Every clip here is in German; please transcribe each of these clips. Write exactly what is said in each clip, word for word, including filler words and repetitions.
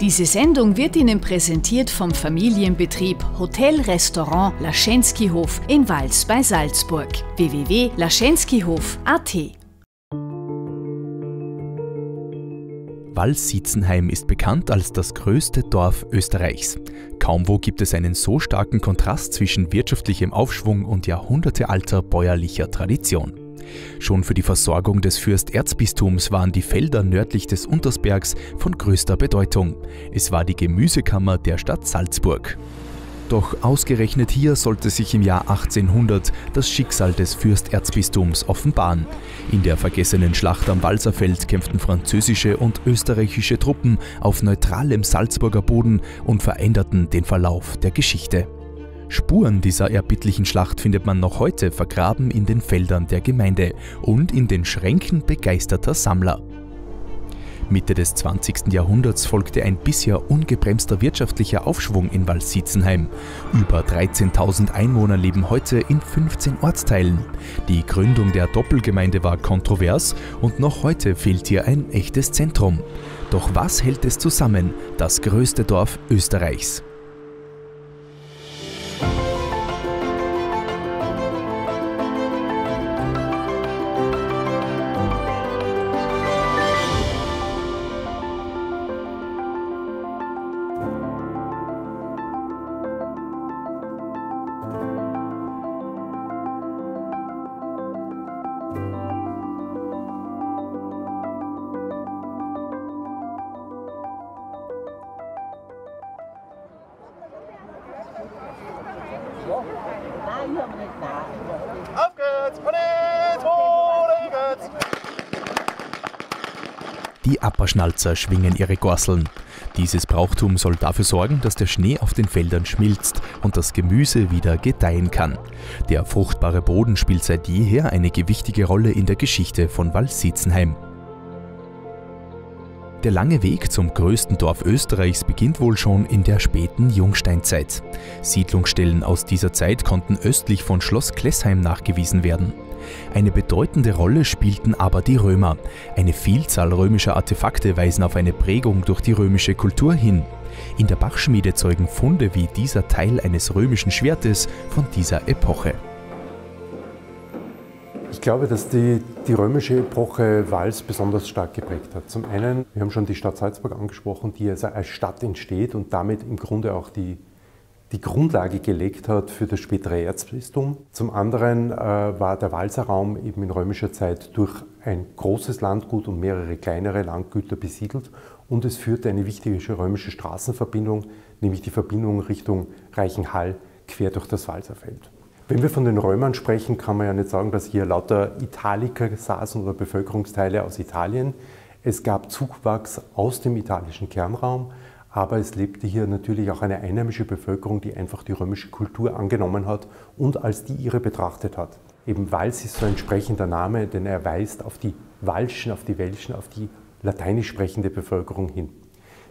Diese Sendung wird Ihnen präsentiert vom Familienbetrieb Hotel-Restaurant Laschenskihof in Wals bei Salzburg. w w w punkt laschenskihof punkt a t. Wals-Siezenheim ist bekannt als das größte Dorf Österreichs. Kaum wo gibt es einen so starken Kontrast zwischen wirtschaftlichem Aufschwung und jahrhundertealter bäuerlicher Tradition. Schon für die Versorgung des Fürsterzbistums waren die Felder nördlich des Untersbergs von größter Bedeutung. Es war die Gemüsekammer der Stadt Salzburg. Doch ausgerechnet hier sollte sich im Jahr achtzehnhundert das Schicksal des Fürsterzbistums offenbaren. In der vergessenen Schlacht am Walserfeld kämpften französische und österreichische Truppen auf neutralem Salzburger Boden und veränderten den Verlauf der Geschichte. Spuren dieser erbittlichen Schlacht findet man noch heute vergraben in den Feldern der Gemeinde und in den Schränken begeisterter Sammler. Mitte des zwanzigsten Jahrhunderts folgte ein bisher ungebremster wirtschaftlicher Aufschwung in Wals-Siezenheim. Über dreizehntausend Einwohner leben heute in fünfzehn Ortsteilen. Die Gründung der Doppelgemeinde war kontrovers und noch heute fehlt hier ein echtes Zentrum. Doch was hält es zusammen, das größte Dorf Österreichs? Auf geht's! Die Apperschnalzer schwingen ihre Gorseln. Dieses Brauchtum soll dafür sorgen, dass der Schnee auf den Feldern schmilzt und das Gemüse wieder gedeihen kann. Der fruchtbare Boden spielt seit jeher eine gewichtige Rolle in der Geschichte von Wals-Siezenheim. Der lange Weg zum größten Dorf Österreichs beginnt wohl schon in der späten Jungsteinzeit. Siedlungsstellen aus dieser Zeit konnten östlich von Schloss Klessheim nachgewiesen werden. Eine bedeutende Rolle spielten aber die Römer. Eine Vielzahl römischer Artefakte weisen auf eine Prägung durch die römische Kultur hin. In der Bachschmiede zeugen Funde wie dieser Teil eines römischen Schwertes von dieser Epoche. Ich glaube, dass die, die römische Epoche Wals besonders stark geprägt hat. Zum einen, wir haben schon die Stadt Salzburg angesprochen, die also als Stadt entsteht und damit im Grunde auch die, die Grundlage gelegt hat für das spätere Erzbistum. Zum anderen äh, war der Walser Raum eben in römischer Zeit durch ein großes Landgut und mehrere kleinere Landgüter besiedelt und es führte eine wichtige römische Straßenverbindung, nämlich die Verbindung Richtung Reichenhall quer durch das Walserfeld. Wenn wir von den Römern sprechen, kann man ja nicht sagen, dass hier lauter Italiker saßen oder Bevölkerungsteile aus Italien. Es gab Zugwachs aus dem italischen Kernraum, aber es lebte hier natürlich auch eine einheimische Bevölkerung, die einfach die römische Kultur angenommen hat und als die ihre betrachtet hat. Eben Wals ist so ein sprechender Name, denn er weist auf die Walschen, auf die Welschen, auf die lateinisch sprechende Bevölkerung hin.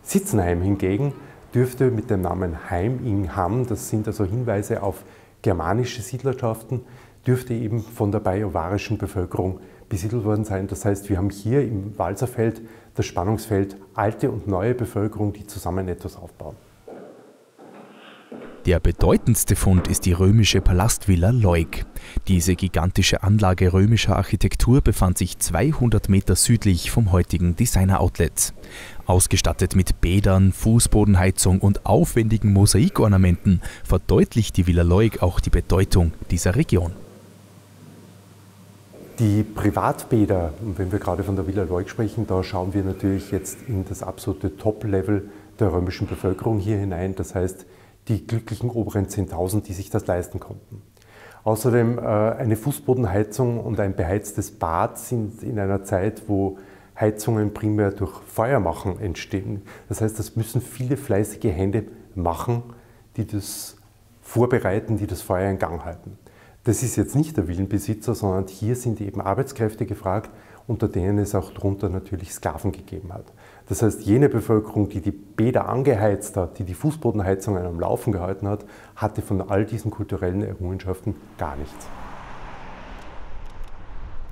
Sitzenheim hingegen dürfte mit dem Namen Heim in Hamm, das sind also Hinweise auf germanische Siedlerschaften, dürfte eben von der bajovarischen Bevölkerung besiedelt worden sein. Das heißt, wir haben hier im Walserfeld das Spannungsfeld alte und neue Bevölkerung, die zusammen etwas aufbauen. Der bedeutendste Fund ist die römische Palastvilla Leug. Diese gigantische Anlage römischer Architektur befand sich zweihundert Meter südlich vom heutigen Designer Outlet. Ausgestattet mit Bädern, Fußbodenheizung und aufwendigen Mosaikornamenten verdeutlicht die Villa Leug auch die Bedeutung dieser Region. Die Privatbäder, und wenn wir gerade von der Villa Leug sprechen, da schauen wir natürlich jetzt in das absolute Top-Level der römischen Bevölkerung hier hinein. Das heißt, die glücklichen oberen zehntausend, die sich das leisten konnten. Außerdem äh, eine Fußbodenheizung und ein beheiztes Bad sind in einer Zeit, wo Heizungen primär durch Feuermachen entstehen. Das heißt, das müssen viele fleißige Hände machen, die das vorbereiten, die das Feuer in Gang halten. Das ist jetzt nicht der Villenbesitzer, sondern hier sind eben Arbeitskräfte gefragt, unter denen es auch darunter natürlich Sklaven gegeben hat. Das heißt, jene Bevölkerung, die die Bäder angeheizt hat, die die Fußbodenheizungen am Laufen gehalten hat, hatte von all diesen kulturellen Errungenschaften gar nichts.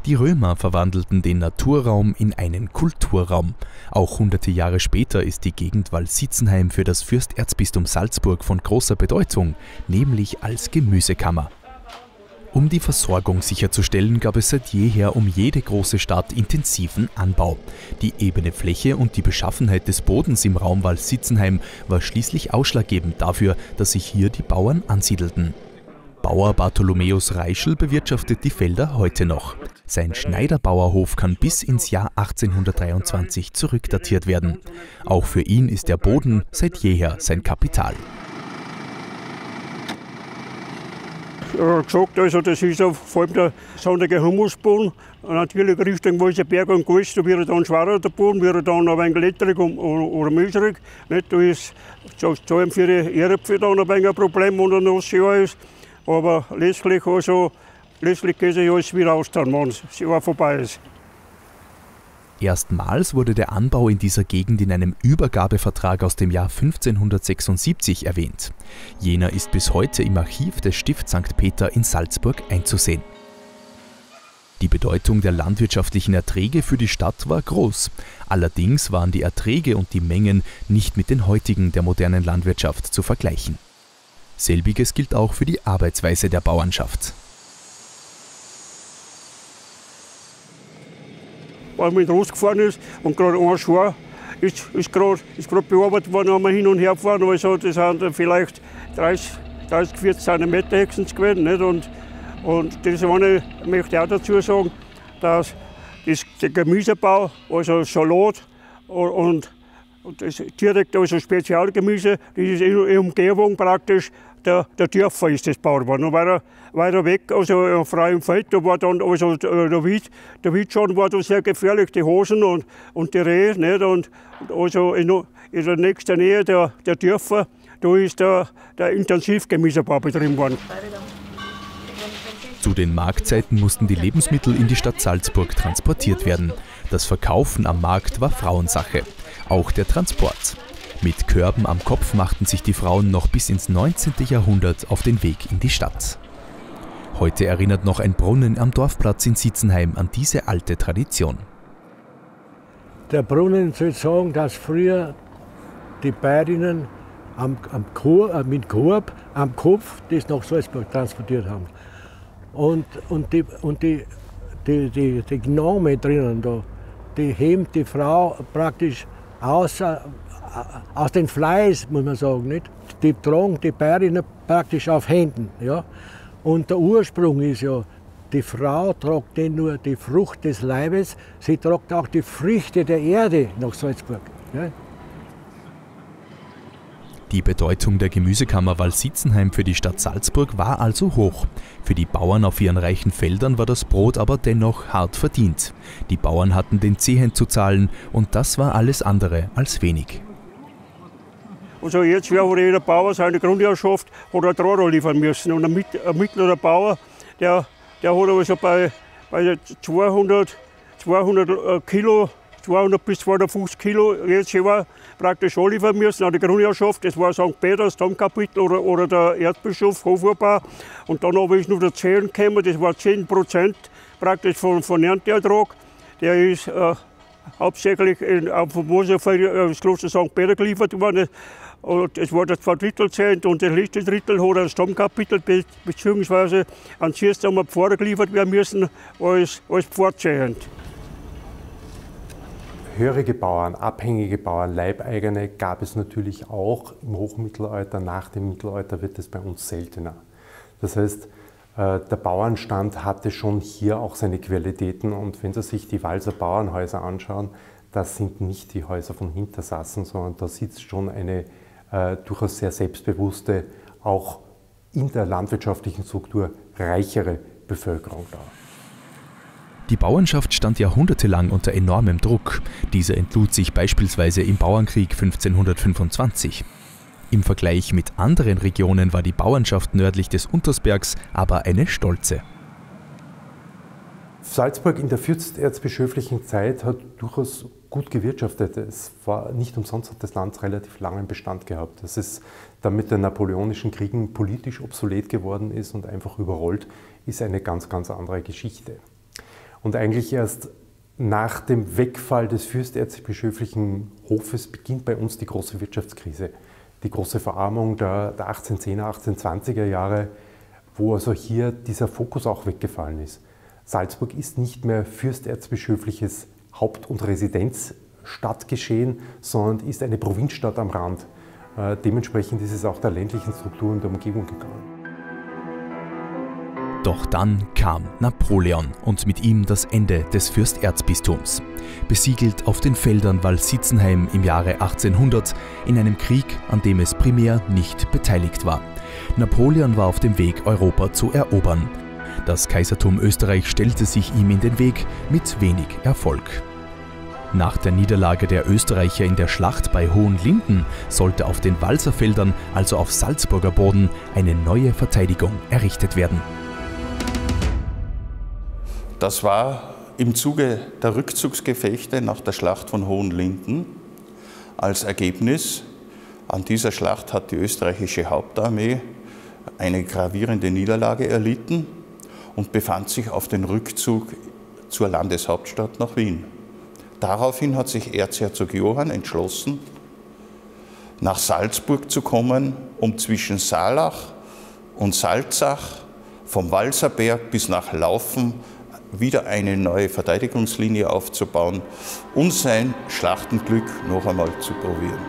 Die Römer verwandelten den Naturraum in einen Kulturraum. Auch hunderte Jahre später ist die Gegend Wals-Siezenheim für das Fürsterzbistum Salzburg von großer Bedeutung, nämlich als Gemüsekammer. Um die Versorgung sicherzustellen, gab es seit jeher um jede große Stadt intensiven Anbau. Die ebene Fläche und die Beschaffenheit des Bodens im Raum Wals-Siezenheim war schließlich ausschlaggebend dafür, dass sich hier die Bauern ansiedelten. Bauer Bartholomäus Reischl bewirtschaftet die Felder heute noch. Sein Schneiderbauerhof kann bis ins Jahr achtzehnhundertdreiundzwanzig zurückdatiert werden. Auch für ihn ist der Boden seit jeher sein Kapital. Er hat gesagt, also das ist vor allem der sandige Humusboden, natürlich Richtung Walserberg und Gals, da wird er dann schwerer, der Boden wird dann ein wenig lettrig oder milchrig. Da ist vor allem für die Erdäpfel dann ein wenig ein Problem, wenn er noch ein Jahr ist. Aber letztlich, also, letztlich geht sich alles wieder aus, wenn es vorbei ist. Erstmals wurde der Anbau in dieser Gegend in einem Übergabevertrag aus dem Jahr fünfzehnhundertsechsundsiebzig erwähnt. Jener ist bis heute im Archiv des Stift Sankt Peter in Salzburg einzusehen. Die Bedeutung der landwirtschaftlichen Erträge für die Stadt war groß. Allerdings waren die Erträge und die Mengen nicht mit den heutigen der modernen Landwirtschaft zu vergleichen. Selbiges gilt auch für die Arbeitsweise der Bauernschaft. Wenn man in den Rost gefahren ist und gerade ein Schwar ist, ist gerade bearbeitet worden, haben wir hin und her gefahren. Also das sind vielleicht dreißig, vierzig Zentimeter höchstens gewesen. Nicht? Und, und das eine möchte ich auch dazu sagen, dass das, der Gemüsebau, also Salat und Und das direkt, also Spezialgemüse, das ist in der Umgebung praktisch der, der Dörfer ist das gebaut worden. Und weiter, weiter weg, also frei im Feld, da war dann also der Wied, der Wied schon war da sehr gefährlich, die Hosen und, und die Rehe. Nicht? Und also in, in der nächsten Nähe der, der Dörfer, da ist der, der Intensivgemüsebau betrieben worden. Zu den Marktzeiten mussten die Lebensmittel in die Stadt Salzburg transportiert werden. Das Verkaufen am Markt war Frauensache, auch der Transport. Mit Körben am Kopf machten sich die Frauen noch bis ins neunzehnte Jahrhundert auf den Weg in die Stadt. Heute erinnert noch ein Brunnen am Dorfplatz in Siezenheim an diese alte Tradition. Der Brunnen soll sagen, dass früher die Bärinnen am, am Kor, mit Korb am Kopf das nach Salzburg transportiert haben. Und, und, die, und die, die, die, die Gnome drinnen da, die hebt die Frau praktisch aus, aus dem Fleiß, muss man sagen. Nicht? Die tragen die Bärinnen praktisch auf Händen. Ja? Und der Ursprung ist ja, die Frau tragt nicht nur die Frucht des Leibes, sie tragt auch die Früchte der Erde nach Salzburg. Ja? Die Bedeutung der Gemüsekammer Wals-Siezenheim für die Stadt Salzburg war also hoch. Für die Bauern auf ihren reichen Feldern war das Brot aber dennoch hart verdient. Die Bauern hatten den Zehen zu zahlen und das war alles andere als wenig. Also jetzt wäre jeder Bauer seine Grundherrschaft oder ein Trauer liefern müssen. Und ein, ein mittlerer Bauer, der, der hat also bei, bei zweihundert, zweihundert Kilo, zweihundert bis zweihundertfünfzig Kilo jetzt war praktisch anliefern müssen an die Grundherrschaft. Das war Sankt Peters, Domkapitel oder, oder der Erzbischof, Hofurbau. Und dann habe ich nur der Zehn gekommen, das war zehn Prozent praktisch von, von Ernteertrag. Der ist äh, hauptsächlich in, auf dem Walserfeld ins Kloster Sankt Peter geliefert worden. Und das war das Zweidrittelzehnt und das letzte Drittel hat ein Stammkapitel bzw. an zuerst einmal Pfarrer geliefert werden müssen als, als Pfarrzehnt. Hörige Bauern, abhängige Bauern, Leibeigene gab es natürlich auch im Hochmittelalter. Nach dem Mittelalter wird es bei uns seltener. Das heißt, der Bauernstand hatte schon hier auch seine Qualitäten. Und wenn Sie sich die Walser Bauernhäuser anschauen, das sind nicht die Häuser von Hintersassen, sondern da sitzt schon eine äh, durchaus sehr selbstbewusste, auch in der landwirtschaftlichen Struktur reichere Bevölkerung da. Die Bauernschaft stand jahrhundertelang unter enormem Druck. Dieser entlud sich beispielsweise im Bauernkrieg fünfzehnhundertfünfundzwanzig. Im Vergleich mit anderen Regionen war die Bauernschaft nördlich des Untersbergs aber eine stolze. Salzburg in der fürsterzbischöflichen Zeit hat durchaus gut gewirtschaftet. Es war nicht umsonst, hat das Land relativ langen Bestand gehabt. Das ist dann mit den napoleonischen Kriegen politisch obsolet geworden ist und einfach überrollt, ist eine ganz, ganz andere Geschichte. Und eigentlich erst nach dem Wegfall des fürsterzbischöflichen Hofes beginnt bei uns die große Wirtschaftskrise. Die große Verarmung der, der achtzehn zehner, achtzehn zwanziger Jahre, wo also hier dieser Fokus auch weggefallen ist. Salzburg ist nicht mehr fürsterzbischöfliches Haupt- und Residenzstadtgeschehen, sondern ist eine Provinzstadt am Rand. Äh, dementsprechend ist es auch der ländlichen Struktur und der Umgebung gegangen. Doch dann kam Napoleon und mit ihm das Ende des Fürsterzbistums. Besiegelt auf den Feldern Wals-Siezenheim im Jahre achtzehnhundert in einem Krieg, an dem es primär nicht beteiligt war. Napoleon war auf dem Weg, Europa zu erobern. Das Kaisertum Österreich stellte sich ihm in den Weg, mit wenig Erfolg. Nach der Niederlage der Österreicher in der Schlacht bei Hohenlinden sollte auf den Walserfeldern, also auf Salzburger Boden, eine neue Verteidigung errichtet werden. Das war im Zuge der Rückzugsgefechte nach der Schlacht von Hohenlinden als Ergebnis. An dieser Schlacht hat die österreichische Hauptarmee eine gravierende Niederlage erlitten und befand sich auf den Rückzug zur Landeshauptstadt nach Wien. Daraufhin hat sich Erzherzog Johann entschlossen, nach Salzburg zu kommen, um zwischen Saalach und Salzach vom Walserberg bis nach Laufen wieder eine neue Verteidigungslinie aufzubauen und sein Schlachtenglück noch einmal zu probieren.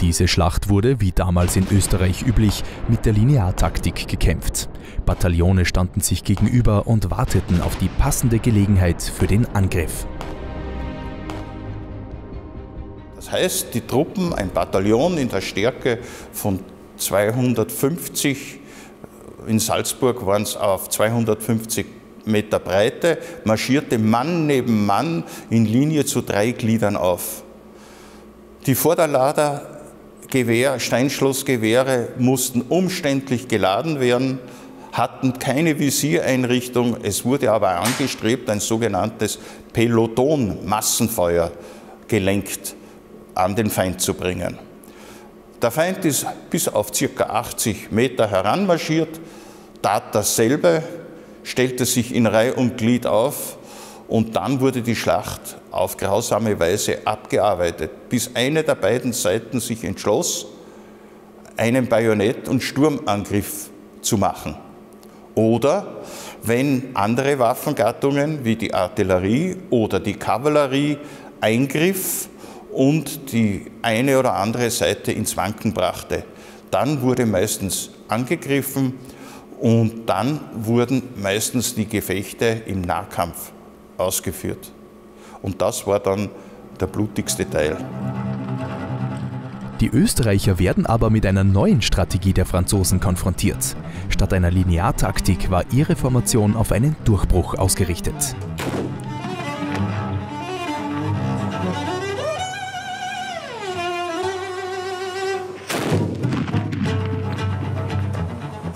Diese Schlacht wurde, wie damals in Österreich üblich, mit der Lineartaktik gekämpft. Bataillone standen sich gegenüber und warteten auf die passende Gelegenheit für den Angriff. Das heißt, die Truppen, ein Bataillon in der Stärke von zweihundertfünfzig, in Salzburg waren es auf zweihundertfünfzig Meter Breite, marschierte Mann neben Mann in Linie zu drei Gliedern auf. Die Vorderlader Gewehr, Steinschlossgewehre mussten umständlich geladen werden, hatten keine Visiereinrichtung. Es wurde aber angestrebt, ein sogenanntes Peloton-Massenfeuer gelenkt an den Feind zu bringen. Der Feind ist bis auf ca. achtzig Meter heranmarschiert, tat dasselbe, stellte sich in Reihe und Glied auf und dann wurde die Schlacht auf grausame Weise abgearbeitet, bis eine der beiden Seiten sich entschloss, einen Bajonett- und Sturmangriff zu machen. Oder wenn andere Waffengattungen wie die Artillerie oder die Kavallerie eingriff und die eine oder andere Seite ins Wanken brachte, dann wurde meistens angegriffen und dann wurden meistens die Gefechte im Nahkampf ausgeführt. Und das war dann der blutigste Teil. Die Österreicher werden aber mit einer neuen Strategie der Franzosen konfrontiert. Statt einer Lineartaktik war ihre Formation auf einen Durchbruch ausgerichtet.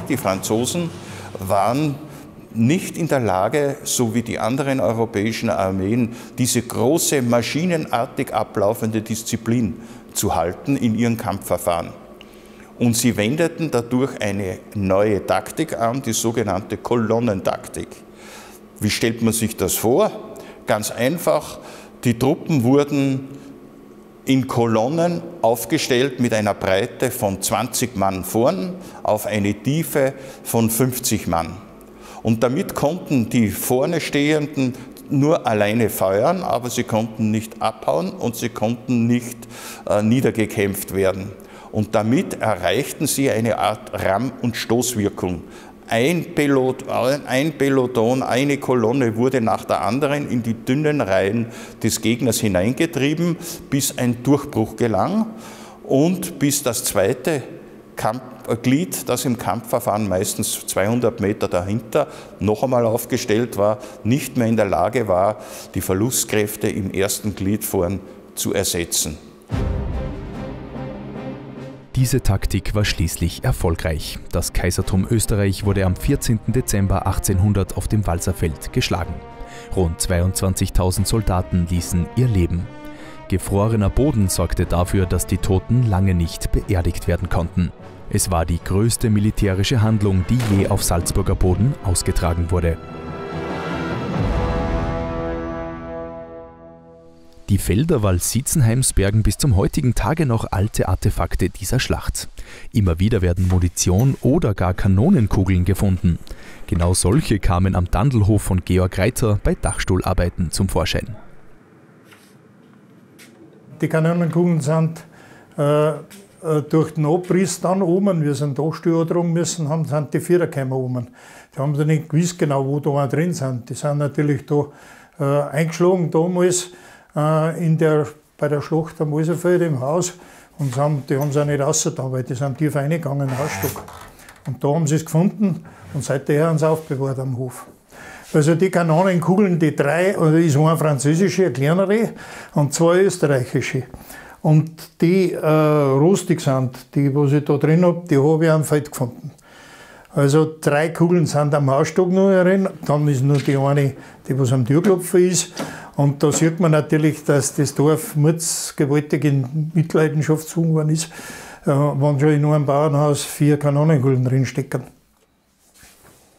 Die Franzosen waren nicht in der Lage, so wie die anderen europäischen Armeen, diese große, maschinenartig ablaufende Disziplin zu halten in ihren Kampfverfahren. Und sie wendeten dadurch eine neue Taktik an, die sogenannte Kolonnentaktik. Wie stellt man sich das vor? Ganz einfach, die Truppen wurden in Kolonnen aufgestellt mit einer Breite von zwanzig Mann vorn auf eine Tiefe von fünfzig Mann. Und damit konnten die vorne Stehenden nur alleine feuern, aber sie konnten nicht abhauen und sie konnten nicht äh, niedergekämpft werden. Und damit erreichten sie eine Art Ramm- und Stoßwirkung. Ein Peloton, ein Peloton, eine Kolonne wurde nach der anderen in die dünnen Reihen des Gegners hineingetrieben, bis ein Durchbruch gelang und bis das zweite Kampf Glied, das im Kampfverfahren meistens zweihundert Meter dahinter noch einmal aufgestellt war, nicht mehr in der Lage war, die Verlustkräfte im ersten Glied vorn zu ersetzen. Diese Taktik war schließlich erfolgreich. Das Kaisertum Österreich wurde am vierzehnten Dezember achtzehnhundert auf dem Walserfeld geschlagen. Rund zweiundzwanzigtausend Soldaten ließen ihr Leben. Gefrorener Boden sorgte dafür, dass die Toten lange nicht beerdigt werden konnten. Es war die größte militärische Handlung, die je auf Salzburger Boden ausgetragen wurde. Die Felder Wals-Siezenheims bergen bis zum heutigen Tage noch alte Artefakte dieser Schlacht. Immer wieder werden Munition oder gar Kanonenkugeln gefunden. Genau solche kamen am Tandelhof von Georg Reiter bei Dachstuhlarbeiten zum Vorschein. Die Kanonenkugeln sind äh, durch den Abriss dann oben, wir sind Dachstuhl drum müssen, haben, sind die Viererkeimer oben. Die haben dann nicht gewusst genau, wo da drin sind. Die sind natürlich da äh, eingeschlagen damals. In der, bei der Schlacht am Walserfeld im Haus und haben, die haben sie auch nicht rausgetan, weil die sind tief reingegangen in den Hausstock. Und da haben sie es gefunden und seither haben sie aufbewahrt am Hof. Also die Kanonenkugeln, die drei, also ist eine französische, eine kleinere und zwei österreichische. Und die äh, rostig sind, die, was ich da drin habe, die habe ich am Feld gefunden. Also drei Kugeln sind am Hausstock noch drin, dann ist nur die eine, die was am Türklopfer ist. Und da sieht man natürlich, dass das Dorf Mutz gewaltig in Mitleidenschaft gezogen worden ist, wenn schon in einem Bauernhaus vier Kanonenkugeln drinstecken.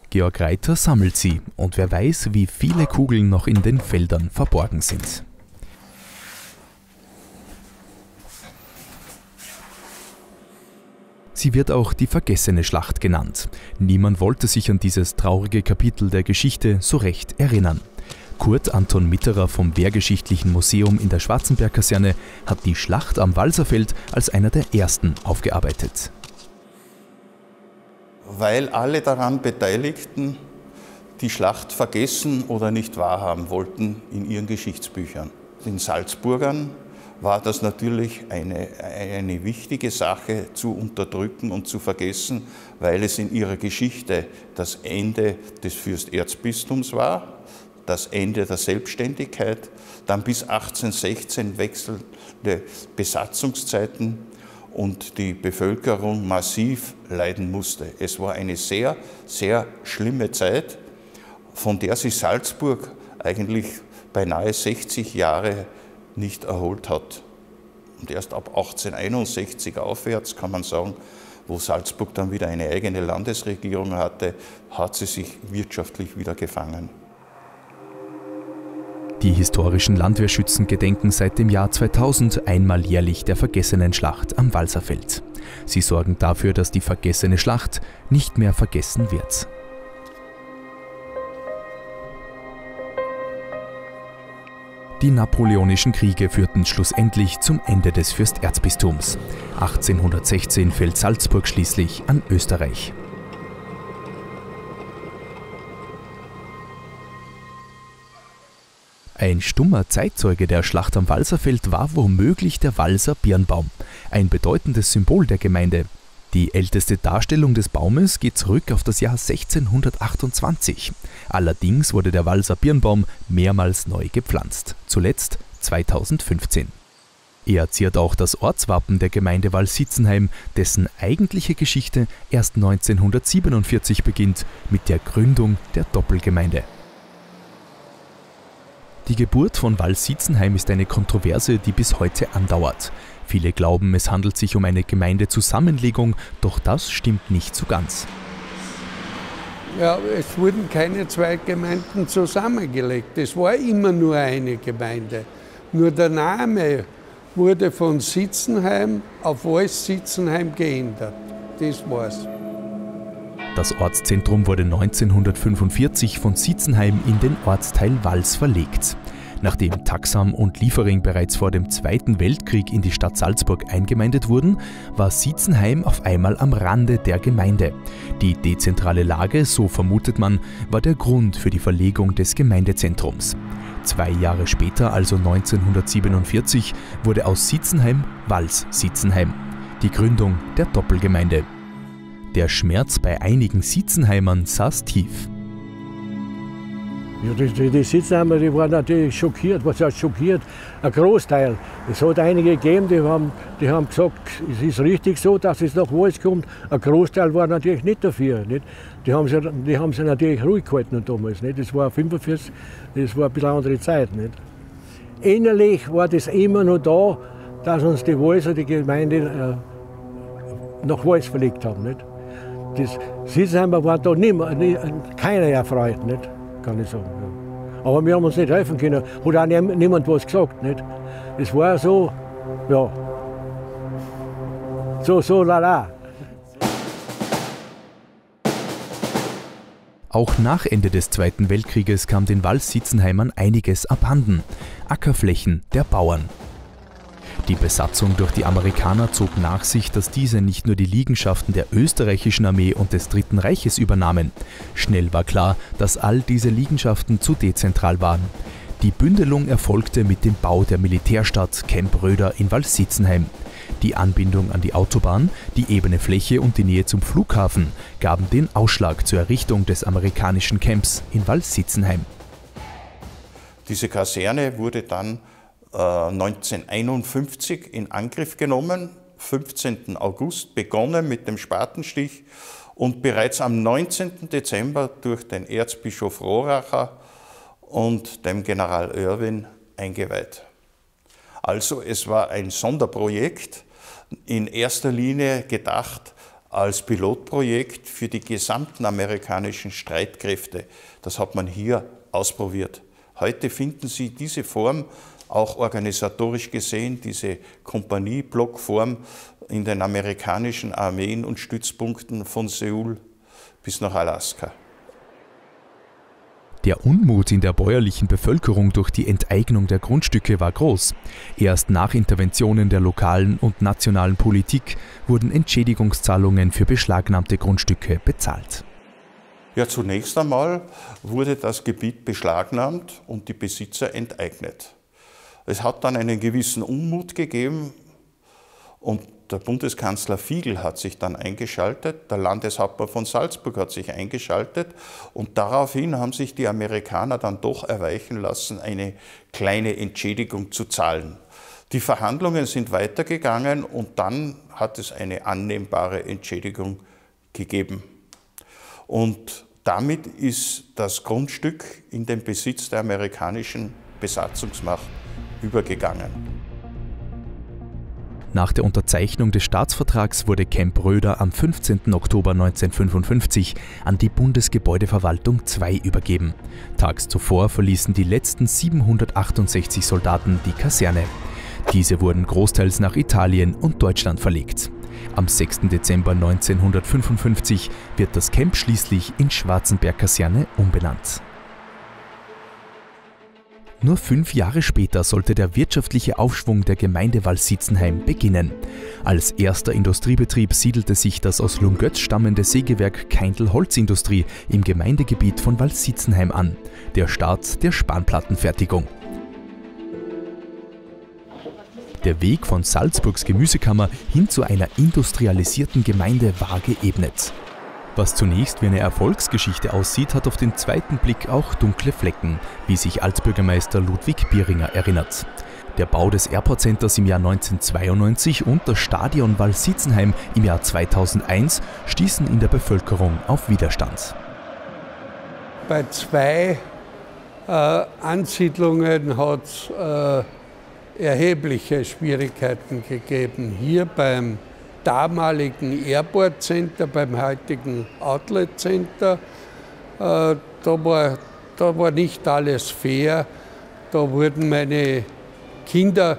Georg Reiter sammelt sie und wer weiß, wie viele Kugeln noch in den Feldern verborgen sind. Sie wird auch die vergessene Schlacht genannt. Niemand wollte sich an dieses traurige Kapitel der Geschichte so recht erinnern. Kurt Anton Mitterer vom Wehrgeschichtlichen Museum in der Schwarzenbergkaserne hat die Schlacht am Walserfeld als einer der ersten aufgearbeitet. Weil alle daran Beteiligten die Schlacht vergessen oder nicht wahrhaben wollten in ihren Geschichtsbüchern. Den Salzburgern war das natürlich eine, eine wichtige Sache zu unterdrücken und zu vergessen, weil es in ihrer Geschichte das Ende des Fürsterzbistums war. Das Ende der Selbstständigkeit, dann bis achtzehnhundertsechzehn wechselnde Besatzungszeiten und die Bevölkerung massiv leiden musste. Es war eine sehr, sehr schlimme Zeit, von der sich Salzburg eigentlich beinahe sechzig Jahre nicht erholt hat. Und erst ab achtzehnhunderteinundsechzig aufwärts, kann man sagen, wo Salzburg dann wieder eine eigene Landesregierung hatte, hat sie sich wirtschaftlich wieder gefangen. Die historischen Landwehrschützen gedenken seit dem Jahr zweitausend einmal jährlich der vergessenen Schlacht am Walserfeld. Sie sorgen dafür, dass die vergessene Schlacht nicht mehr vergessen wird. Die napoleonischen Kriege führten schlussendlich zum Ende des Fürsterzbistums. achtzehnhundertsechzehn fällt Salzburg schließlich an Österreich. Ein stummer Zeitzeuge der Schlacht am Walserfeld war womöglich der Walser Birnbaum, ein bedeutendes Symbol der Gemeinde. Die älteste Darstellung des Baumes geht zurück auf das Jahr sechzehnhundertachtundzwanzig. Allerdings wurde der Walser Birnbaum mehrmals neu gepflanzt, zuletzt zweitausendfünfzehn. Er ziert auch das Ortswappen der Gemeinde Wals-Siezenheim, dessen eigentliche Geschichte erst neunzehnhundertsiebenundvierzig beginnt mit der Gründung der Doppelgemeinde. Die Geburt von Wals-Siezenheim ist eine Kontroverse, die bis heute andauert. Viele glauben, es handelt sich um eine Gemeindezusammenlegung, doch das stimmt nicht so ganz. Ja, es wurden keine zwei Gemeinden zusammengelegt. Es war immer nur eine Gemeinde. Nur der Name wurde von Siezenheim auf Wals-Siezenheim geändert. Das war's. Das Ortszentrum wurde neunzehnhundertfünfundvierzig von Siezenheim in den Ortsteil Wals verlegt. Nachdem Taxam und Liefering bereits vor dem Zweiten Weltkrieg in die Stadt Salzburg eingemeindet wurden, war Siezenheim auf einmal am Rande der Gemeinde. Die dezentrale Lage, so vermutet man, war der Grund für die Verlegung des Gemeindezentrums. Zwei Jahre später, also neunzehnhundertsiebenundvierzig, wurde aus Siezenheim Wals-Siezenheim, die Gründung der Doppelgemeinde. Der Schmerz bei einigen Siezenheimern saß tief. Ja, die, die Siezenheimer, die waren natürlich schockiert. Was heißt schockiert? Ein Großteil. Es hat einige gegeben, die haben, die haben gesagt, es ist richtig so, dass es nach Wals kommt. Ein Großteil war natürlich nicht dafür. Nicht? Die haben sie, die haben sie natürlich ruhig gehalten damals. Nicht? Das war fünfundvierzig, das war ein bisschen andere Zeit. Nicht? Innerlich war das immer noch da, dass uns die Walser, die Gemeinde, nach Wals verlegt haben. Nicht? Das Siezenheimer war da nie, nie, keiner erfreut, nicht? Kann ich sagen. Ja. Aber wir haben uns nicht helfen können, hat auch niemand was gesagt. Nicht? Es war so, ja, so, so, lala. Auch nach Ende des Zweiten Weltkrieges kam den Wals-Siezenheimern einiges abhanden. Ackerflächen der Bauern. Die Besatzung durch die Amerikaner zog nach sich, dass diese nicht nur die Liegenschaften der österreichischen Armee und des Dritten Reiches übernahmen. Schnell war klar, dass all diese Liegenschaften zu dezentral waren. Die Bündelung erfolgte mit dem Bau der Militärstadt Camp Röder in Wals-Siezenheim. Die Anbindung an die Autobahn, die ebene Fläche und die Nähe zum Flughafen gaben den Ausschlag zur Errichtung des amerikanischen Camps in Wals-Siezenheim. Diese Kaserne wurde dann äh, neunzehnhunderteinundfünfzig in Angriff genommen, fünfzehnten August begonnen mit dem Spatenstich und bereits am neunzehnten Dezember durch den Erzbischof Rohracher und dem General Irwin eingeweiht. Also es war ein Sonderprojekt, in erster Linie gedacht als Pilotprojekt für die gesamten amerikanischen Streitkräfte. Das hat man hier ausprobiert. Heute finden Sie diese Form, auch organisatorisch gesehen, diese Kompanieblockform in den amerikanischen Armeen und Stützpunkten von Seoul bis nach Alaska. Der Unmut in der bäuerlichen Bevölkerung durch die Enteignung der Grundstücke war groß. Erst nach Interventionen der lokalen und nationalen Politik wurden Entschädigungszahlungen für beschlagnahmte Grundstücke bezahlt. Ja, zunächst einmal wurde das Gebiet beschlagnahmt und die Besitzer enteignet. Es hat dann einen gewissen Unmut gegeben und der Bundeskanzler Figl hat sich dann eingeschaltet, der Landeshauptmann von Salzburg hat sich eingeschaltet und daraufhin haben sich die Amerikaner dann doch erweichen lassen, eine kleine Entschädigung zu zahlen. Die Verhandlungen sind weitergegangen und dann hat es eine annehmbare Entschädigung gegeben. Und damit ist das Grundstück in den Besitz der amerikanischen Besatzungsmacht übergegangen. Nach der Unterzeichnung des Staatsvertrags wurde Camp Röder am fünfzehnten Oktober neunzehnhundertfünfundfünfzig an die Bundesgebäudeverwaltung zwei übergeben. Tags zuvor verließen die letzten siebenhundertachtundsechzig Soldaten die Kaserne. Diese wurden großteils nach Italien und Deutschland verlegt. Am sechsten Dezember neunzehnhundertfünfundfünfzig wird das Camp schließlich in Schwarzenbergkaserne umbenannt. Nur fünf Jahre später sollte der wirtschaftliche Aufschwung der Gemeinde Wals-Siezenheim beginnen. Als erster Industriebetrieb siedelte sich das aus Lungötz stammende Sägewerk Keindl Holzindustrie im Gemeindegebiet von Wals-Siezenheim an. Der Start der Spanplattenfertigung. Der Weg von Salzburgs Gemüsekammer hin zu einer industrialisierten Gemeinde war geebnet. Was zunächst wie eine Erfolgsgeschichte aussieht, hat auf den zweiten Blick auch dunkle Flecken, wie sich Altbürgermeister Ludwig Bieringer erinnert. Der Bau des Airport-Centers im Jahr neunzehnhundertzweiundneunzig und das Stadion Wals-Siezenheim im Jahr zweitausendeins stießen in der Bevölkerung auf Widerstand. Bei zwei äh, Ansiedlungen hat es äh, erhebliche Schwierigkeiten gegeben. Hier beim damaligen Airport-Center, beim heutigen Outlet-Center. Äh, da, war, da war nicht alles fair. Da wurden meine Kinder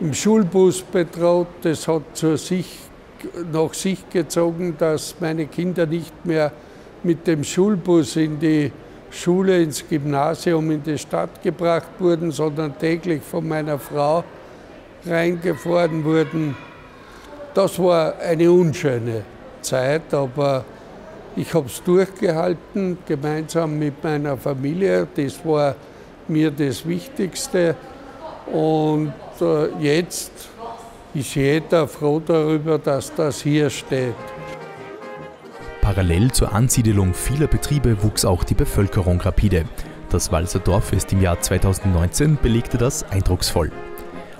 im Schulbus bedroht. Das hat zur Sicht, nach sich gezogen, dass meine Kinder nicht mehr mit dem Schulbus in die Schule, ins Gymnasium, in die Stadt gebracht wurden, sondern täglich von meiner Frau reingefahren wurden. Das war eine unschöne Zeit, aber ich habe es durchgehalten, gemeinsam mit meiner Familie. Das war mir das Wichtigste. Und jetzt ist jeder froh darüber, dass das hier steht. Parallel zur Ansiedelung vieler Betriebe wuchs auch die Bevölkerung rapide. Das Walser Dorffest im Jahr zweitausendneunzehn belegte das eindrucksvoll.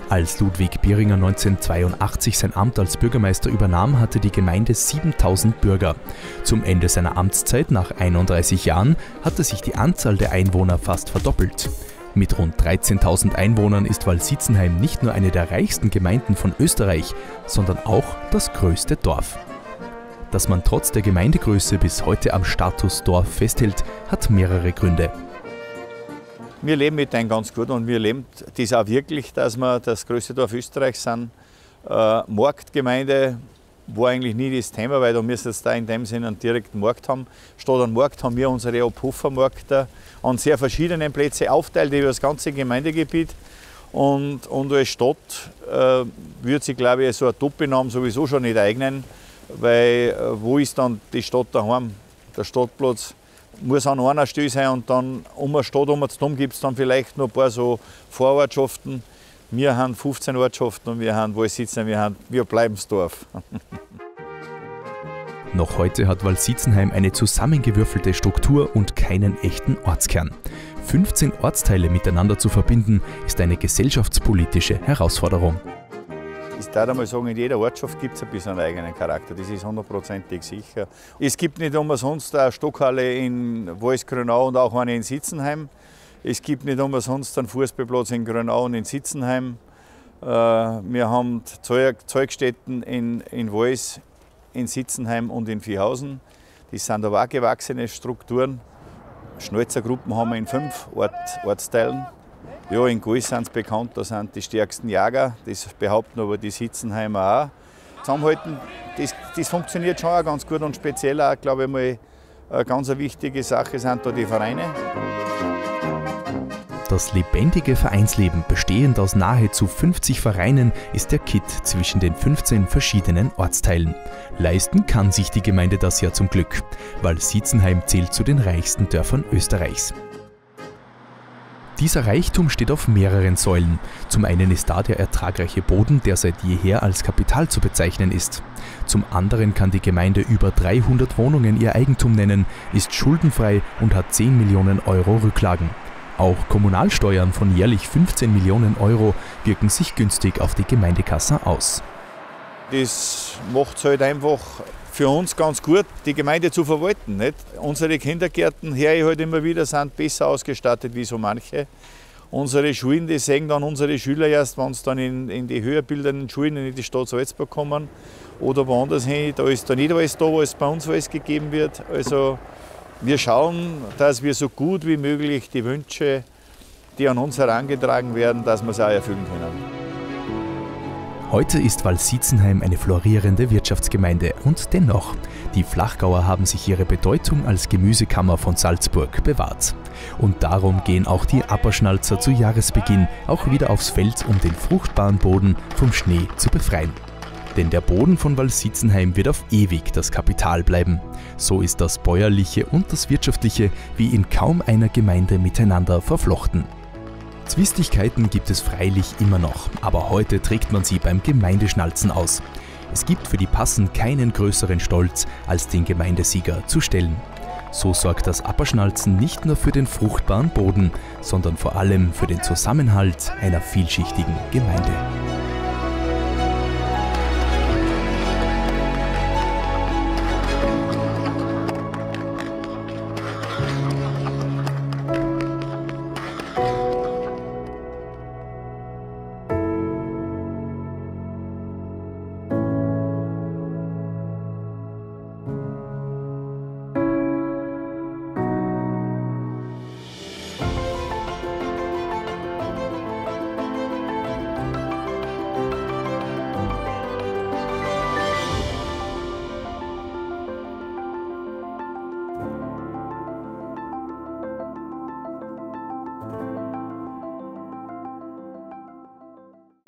Als Ludwig Bieringer neunzehnhundertzweiundachtzig sein Amt als Bürgermeister übernahm, hatte die Gemeinde siebentausend Bürger. Zum Ende seiner Amtszeit nach einunddreißig Jahren hatte sich die Anzahl der Einwohner fast verdoppelt. Mit rund dreizehntausend Einwohnern ist Wals-Siezenheim nicht nur eine der reichsten Gemeinden von Österreich, sondern auch das größte Dorf. Dass man trotz der Gemeindegröße bis heute am Status Dorf festhält, hat mehrere Gründe. Wir leben mit einem ganz gut und wir leben das auch wirklich, dass wir das größte Dorf Österreichs sind. Äh, Marktgemeinde war eigentlich nie das Thema, weil da müssen wir jetzt da in dem Sinne einen direkten Markt haben. Statt einen Markt haben wir unsere Abhofermärkte an sehr verschiedenen Plätzen aufteilt über das ganze Gemeindegebiet. Und, und als Stadt äh, würde sich, glaube ich, so ein Top-Benamen sowieso schon nicht eignen, weil äh, wo ist dann die Stadt daheim? Der Stadtplatz muss an einer Stelle sein und dann um eine Stadt herum gibt es dann vielleicht noch ein paar so Vorortschaften. Wir haben fünfzehn Ortschaften und wir haben Wals-Siezenheim, wir haben, wir bleiben das Dorf. Noch heute hat Wals-Siezenheim eine zusammengewürfelte Struktur und keinen echten Ortskern. fünfzehn Ortsteile miteinander zu verbinden, ist eine gesellschaftspolitische Herausforderung. Ich darf einmal sagen, in jeder Ortschaft gibt es ein bisschen einen eigenen Charakter, das ist hundertprozentig sicher. Es gibt nicht umsonst eine Stockhalle in Walser-Grünau und auch eine in Siezenheim. Es gibt nicht umsonst einen Fußballplatz in Grünau und in Siezenheim. Äh, wir haben Zeug, Zeugstätten in, in Wals, in Siezenheim und in Viehhausen. Das sind aber auch gewachsene Strukturen. Schnalzergruppen haben wir in fünf Ort, Ortsteilen. Ja, in Gals sind sie bekannt, da sind die stärksten Jäger. Das behaupten aber die Siezenheimer auch. Zusammenhalten, das, das funktioniert schon auch ganz gut und speziell auch, glaube ich mal, eine ganz wichtige Sache sind da die Vereine. Das lebendige Vereinsleben, bestehend aus nahezu fünfzig Vereinen, ist der Kitt zwischen den fünfzehn verschiedenen Ortsteilen. Leisten kann sich die Gemeinde das ja zum Glück, weil Wals-Siezenheim zählt zu den reichsten Dörfern Österreichs. Dieser Reichtum steht auf mehreren Säulen. Zum einen ist da der ertragreiche Boden, der seit jeher als Kapital zu bezeichnen ist. Zum anderen kann die Gemeinde über dreihundert Wohnungen ihr Eigentum nennen, ist schuldenfrei und hat zehn Millionen Euro Rücklagen. Auch Kommunalsteuern von jährlich fünfzehn Millionen Euro wirken sich günstig auf die Gemeindekasse aus. Das macht es halt einfach für uns ganz gut, die Gemeinde zu verwalten. Nicht? Unsere Kindergärten, höre ich halt immer wieder, sind besser ausgestattet wie so manche. Unsere Schulen, die sehen dann unsere Schüler erst, wenn sie dann in, in die höher bildenden Schulen in die Stadt Salzburg kommen oder woanders hin. Da ist da nicht alles da, was bei uns alles gegeben wird. Also wir schauen, dass wir so gut wie möglich die Wünsche, die an uns herangetragen werden, dass wir sie auch erfüllen können. Heute ist Wals-Siezenheim eine florierende Wirtschaftsgemeinde und dennoch, die Flachgauer haben sich ihre Bedeutung als Gemüsekammer von Salzburg bewahrt. Und darum gehen auch die Apperschnalzer zu Jahresbeginn auch wieder aufs Feld, um den fruchtbaren Boden vom Schnee zu befreien. Denn der Boden von Wals-Siezenheim wird auf ewig das Kapital bleiben. So ist das Bäuerliche und das Wirtschaftliche wie in kaum einer Gemeinde miteinander verflochten. Zwistigkeiten gibt es freilich immer noch, aber heute trägt man sie beim Gemeindeschnalzen aus. Es gibt für die Passen keinen größeren Stolz, als den Gemeindesieger zu stellen. So sorgt das Apperschnalzen nicht nur für den fruchtbaren Boden, sondern vor allem für den Zusammenhalt einer vielschichtigen Gemeinde.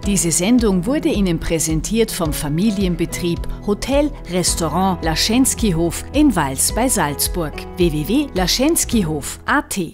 Diese Sendung wurde Ihnen präsentiert vom Familienbetrieb Hotel Restaurant Laschenskihof in Wals bei Salzburg. w w w punkt laschenskihof punkt a t